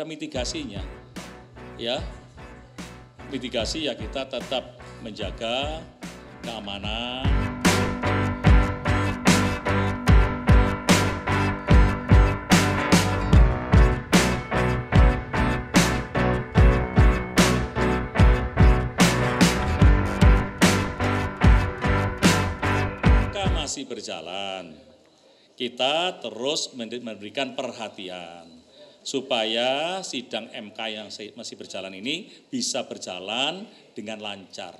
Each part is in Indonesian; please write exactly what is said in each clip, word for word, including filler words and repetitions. ada mitigasinya. Ya, mitigasi ya kita tetap menjaga keamanan. Masih berjalan, kita terus memberikan perhatian supaya sidang M K yang masih berjalan ini bisa berjalan dengan lancar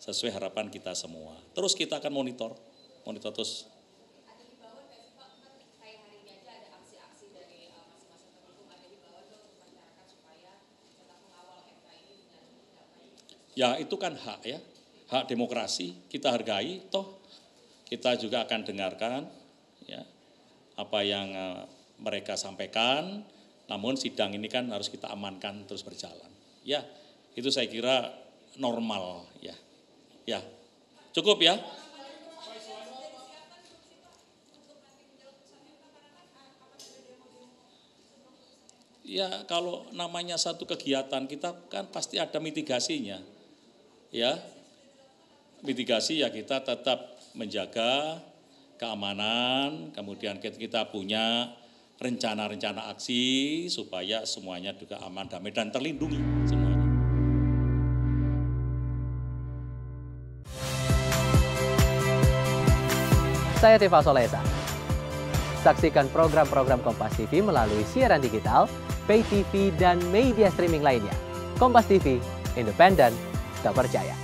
sesuai harapan kita semua. Terus kita akan monitor, monitor terus. Ya itu kan hak ya, hak demokrasi kita hargai toh. Kita juga akan dengarkan ya, apa yang uh, mereka sampaikan, namun sidang ini kan harus kita amankan terus berjalan. Ya, itu saya kira normal ya. Ya, cukup ya. Ya, kalau namanya satu kegiatan kita kan pasti ada mitigasinya. Ya, mitigasi ya kita tetap menjaga keamanan, kemudian kita punya rencana-rencana aksi supaya semuanya juga aman, damai, dan terlindungi semua. Saya Tifa Soleha. Saksikan program-program Kompas T V melalui siaran digital, pay T V, dan media streaming lainnya. Kompas T V, independen, terpercaya.